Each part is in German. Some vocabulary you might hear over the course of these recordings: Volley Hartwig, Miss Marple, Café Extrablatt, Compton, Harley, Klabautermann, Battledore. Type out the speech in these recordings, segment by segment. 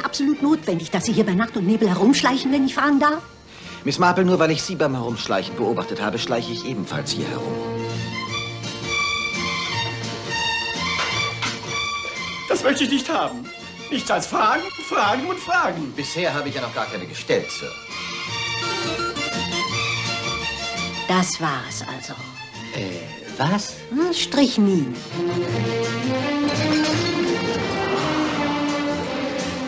denn absolut notwendig, dass Sie hier bei Nacht und Nebel herumschleichen, wenn ich fahren darf? Miss Marple, nur weil ich Sie beim Herumschleichen beobachtet habe, schleiche ich ebenfalls hier herum. Das möchte ich nicht haben. Nichts als Fragen, Fragen und Fragen. Bisher habe ich ja noch gar keine gestellt, Sir. Das war's also. Was? Strichminen.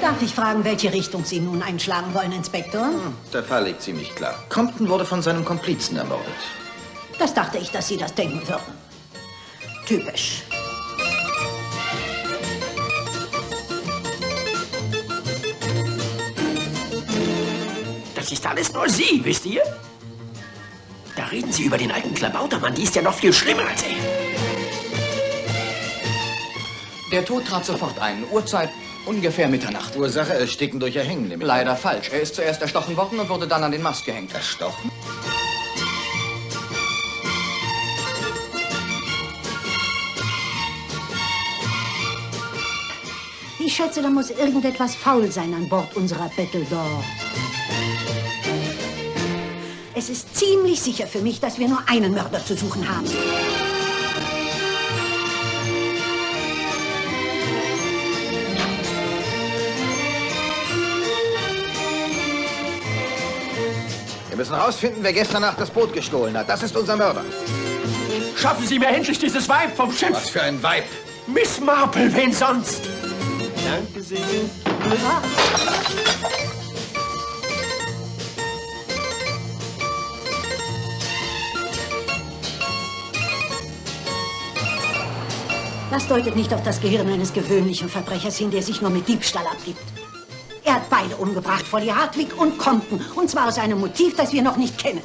Darf ich fragen, welche Richtung Sie nun einschlagen wollen, Inspektor? Der Fall liegt ziemlich klar. Compton wurde von seinem Komplizen ermordet. Das dachte ich, dass Sie das denken würden. Typisch. Das ist alles nur Sie, wisst ihr? Da reden Sie über den alten Klabautermann, die ist ja noch viel schlimmer als er. Der Tod trat sofort ein, Uhrzeit ungefähr Mitternacht. Ursache Ersticken durch Erhängen. Leider falsch, er ist zuerst erstochen worden und wurde dann an den Mast gehängt. Erstochen? Ich schätze, da muss irgendetwas faul sein an Bord unserer Battledore. Es ist ziemlich sicher für mich, dass wir nur einen Mörder zu suchen haben. Wir müssen herausfinden, wer gestern Nacht das Boot gestohlen hat. Das ist unser Mörder. Schaffen Sie mir endlich dieses Weib vom Schiff. Was für ein Weib? Miss Marple, wen sonst? Danke sehr. Ja. Das deutet nicht auf das Gehirn eines gewöhnlichen Verbrechers hin, der sich nur mit Diebstahl abgibt. Er hat beide umgebracht, Volley Hartwig und Compton. Und zwar aus einem Motiv, das wir noch nicht kennen.